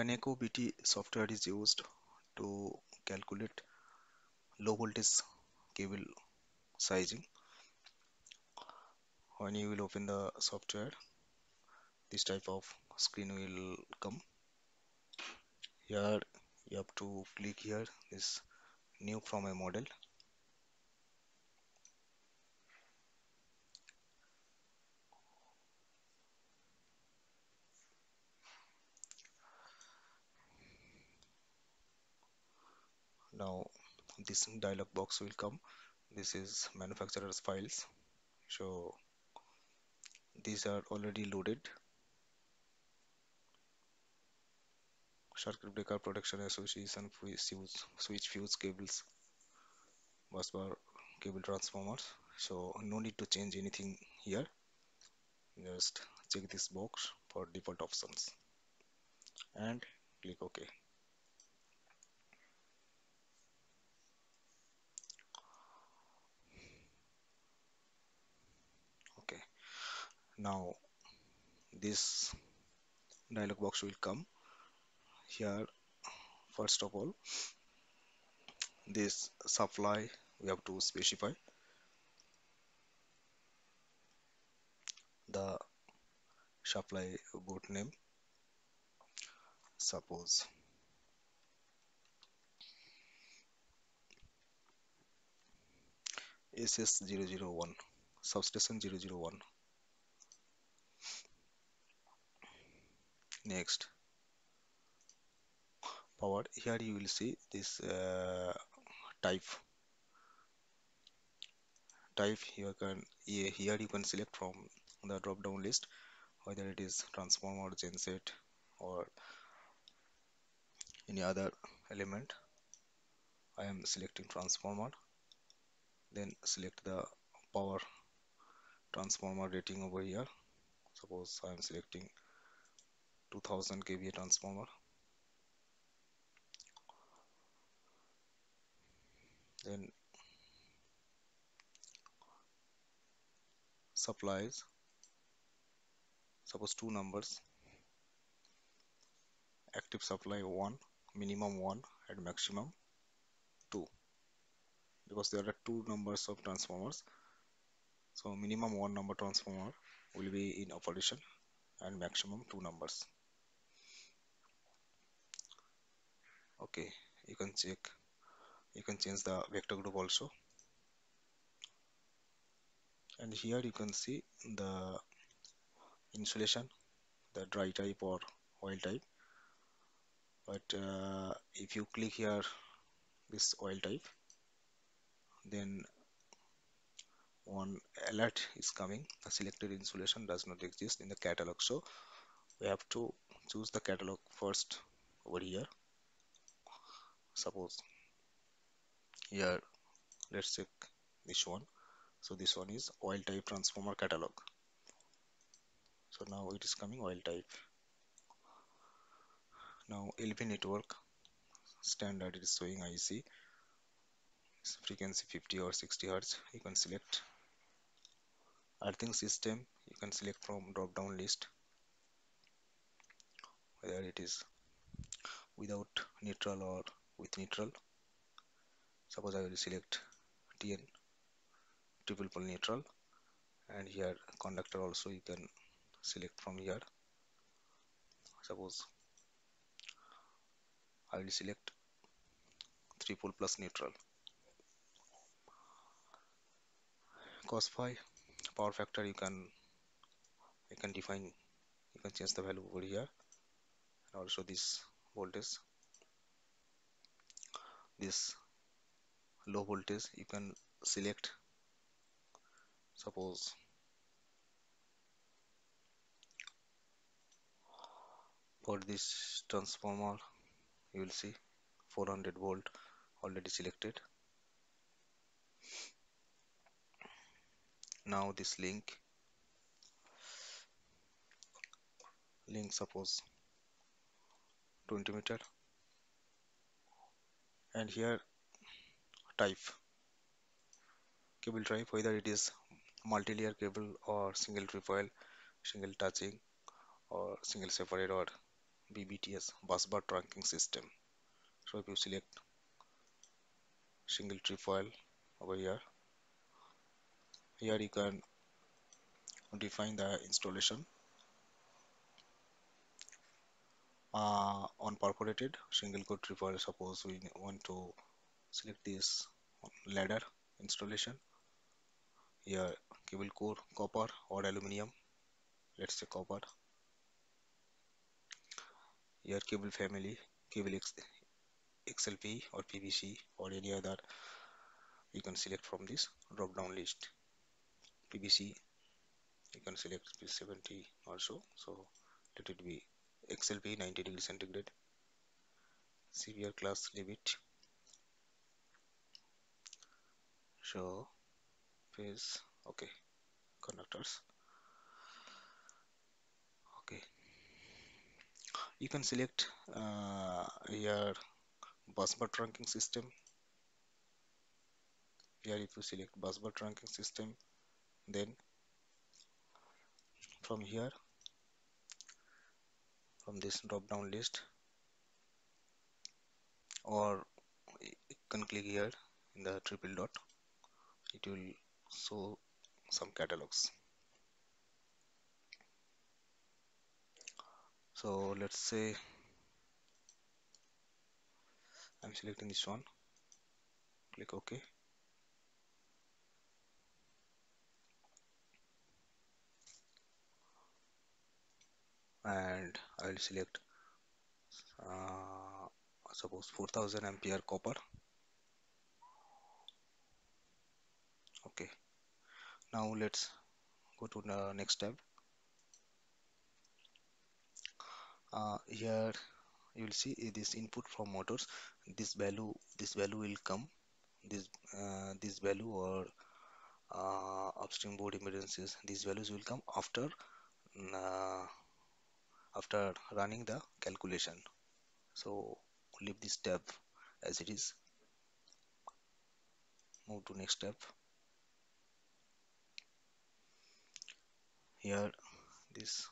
CANECO BT software is used to calculate low voltage cable sizing. When you will open the software, this type of screen will come. Here you have to click here, this new from a model. Now this dialog box will come. This is manufacturer's files, so these are already loaded. Circuit breaker, production association, switch, fuse, cables, busbar, cable transformers. So no need to change anything here, just check this box for default options and click OK. Now this dialog box will come. Here first of all, this supply we have to specify. The supply board name, suppose SS001, substation 001. Next, power. Here you will see this type. Here you can select from the drop down list, whether it is transformer, genset, or any other element. I am selecting transformer, then select the power transformer rating over here. Suppose I am selecting 2000 kVA transformer, then supplies, suppose two numbers, active supply 1, minimum 1 and maximum 2, because there are two numbers of transformers, so minimum 1 number transformer will be in operation and maximum 2 numbers. Okay, you can check, you can change the vector group also, and here you can see the insulation, the dry type or oil type. But if you click here this oil type, then one alert is coming, the selected insulation does not exist in the catalog, so we have to choose the catalog first over here. Suppose here, let's check this one. So this one is oil type transformer catalog, so now it is coming oil type. Now LV network standard is showing IEC frequency 50 or 60 Hz. You can select earthing system, you can select from drop down list whether it is without neutral or with neutral. Suppose I will select TN, triple pole neutral, and here conductor also you can select from here. Suppose I will select triple plus neutral. Cos phi, power factor, you can define, you can change the value over here, and also this voltage, this low voltage you can select. Suppose for this transformer you will see 400 volt already selected. Now this link, suppose 20 meter, and here type, cable type, whether it is multi-layer cable or single trifoil, single touching or single separate or BBTS, bus bar trunking system. So if you select single trefoil over here, you can define the installation on perforated single core trefoil. Suppose we want to select this ladder installation here, cable core, copper or aluminium, let's say copper. Here cable family, cable XLPE or PVC or any other, you can select from this drop down list. PVC, you can select P70 or so, so let it be XLPE 90 degree centigrade. CVR class, leave it. Show phase, okay, conductors, okay. You can select your bus bar trunking system. Here if you select bus bar trunking system, then from here, from this drop down list, or you can click here in the triple dot, it will show some catalogs. So let's say I'm selecting this one, click OK. And I will select suppose 4000 ampere copper. Okay, now let's go to the next tab. Here you will see this input from motors, this value will come, this value or upstream board impedances, these values will come after running the calculation. So leave this tab as it is, move to next tab. Here this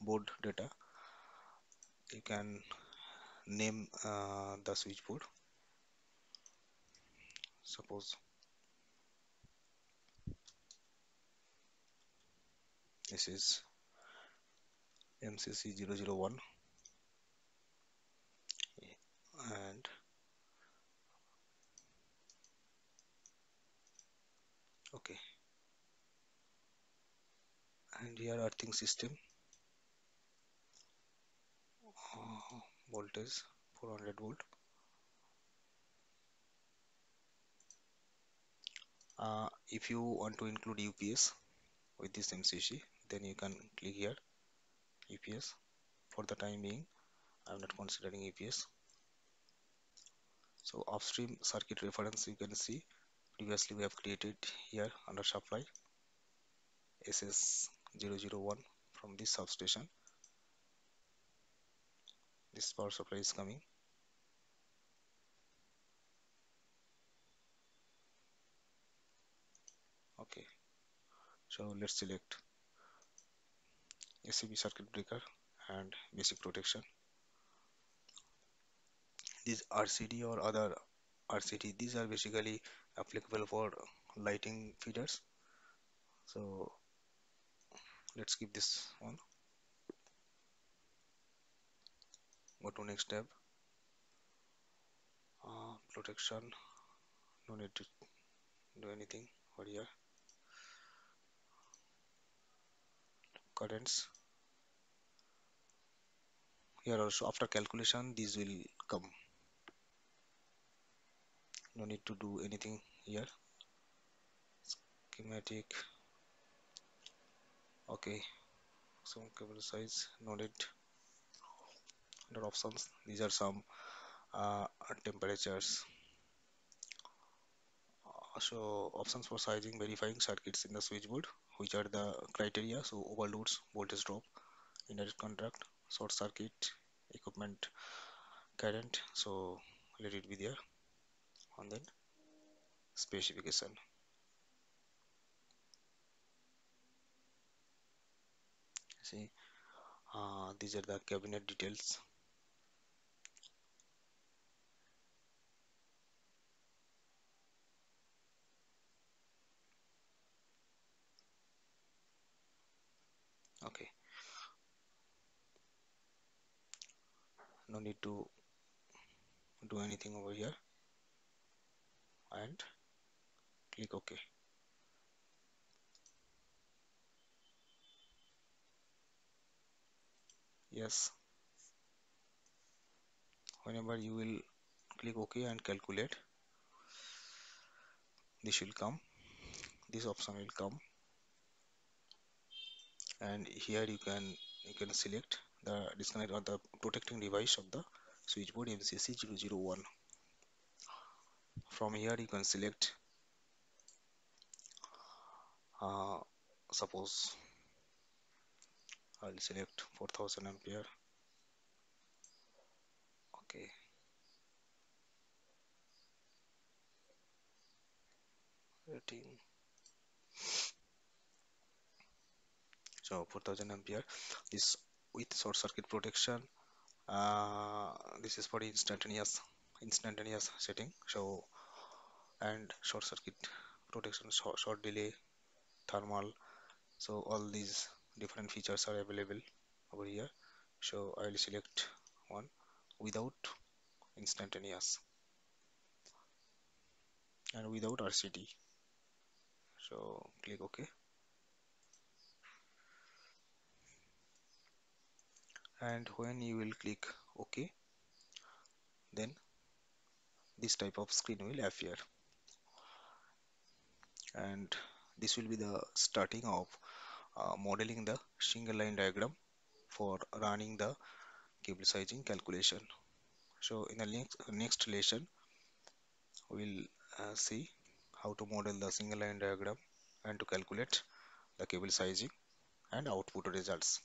board data, you can name the switchboard. Suppose this is MCC001 and okay, and here earthing system, voltage 400 volt. If you want to include UPS with this MCC, then you can click here EPS. For the time being I am not considering EPS. So upstream circuit reference, you can see previously we have created here under supply SS001 from this substation. This power supply is coming. Okay, so let's select ACB circuit breaker and basic protection. These RCD or other RCD, these are basically applicable for lighting feeders. So let's keep this on. Go to next tab. Protection, no need to do anything over here. Currents. Here also after calculation these will come, no need to do anything here. Schematic, okay, some cable size, no need. Under options, these are some temperatures, so options for sizing, verifying circuits in the switchboard, which are the criteria. So overloads, voltage drop, indirect contact, short circuit, equipment current, so let it be there. And then specification, see these are the cabinet details. Okay, no need to do anything over here and click OK. Yes, whenever you will click OK and calculate, this will come, this option will come, and here you can select the disconnect or the protecting device of the switchboard MCC001. From here you can select suppose I'll select 4000 ampere. Okay, rating. So 4000 ampere, this with short circuit protection. This is for instantaneous setting. So and short circuit protection, short delay, thermal. So all these different features are available over here. So I will select one without instantaneous and without RCD. So click OK. And when you will click OK, then this type of screen will appear, and this will be the starting of modeling the single line diagram for running the cable sizing calculation. So in the next lesson we will see how to model the single line diagram and to calculate the cable sizing and output results.